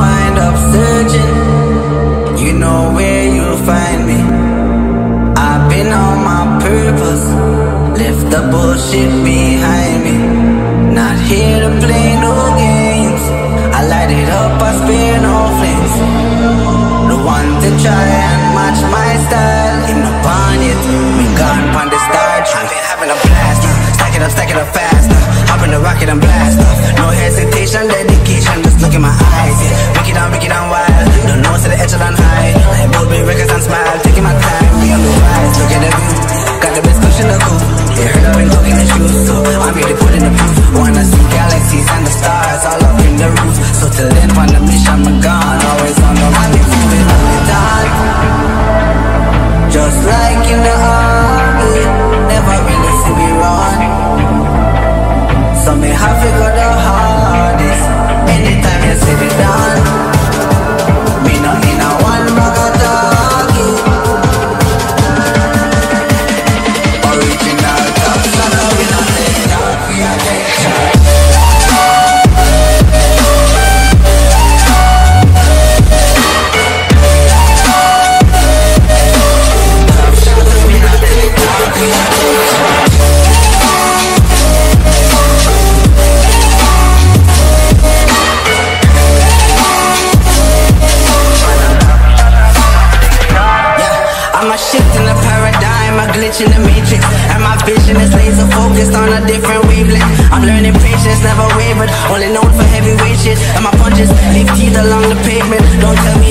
wind up searching, you know where you'll find me. I've been on my purpose, left the bullshit behind me. Not here to play no games, I light it up, I spare no flames. No one to try and match my style, in upon it, we gone upon the start. I've been having a blast, stack it up faster. Hop in the rocket and blast off. No hesitation, dedication, just look in my eyes. Wicked on wild. No nose to the edge on high. Like both big records and smile. Taking my time, we on the rise. Look at the view, got the best push in the coupe. They heard I've been talking the shoes, so I'm really putting the proof. Wanna see galaxies and the stars all up in the roof. So till then, on the mission, I'm gone. Always on the run, it's moving on the dark. Just like in the army, never really see me run. So me have to go the hardest. Anytime you sit it down, me not in a one bugger doggy. Original top, so no, we not take down, we are take down. Top shot, we not take down, we are take down. Shift in the paradigm, a glitch in the matrix, and my vision is laser focused on a different wavelength. I'm learning patience, never wavered, only known for heavyweight shit, and my punches leave teeth along the pavement. Don't tell me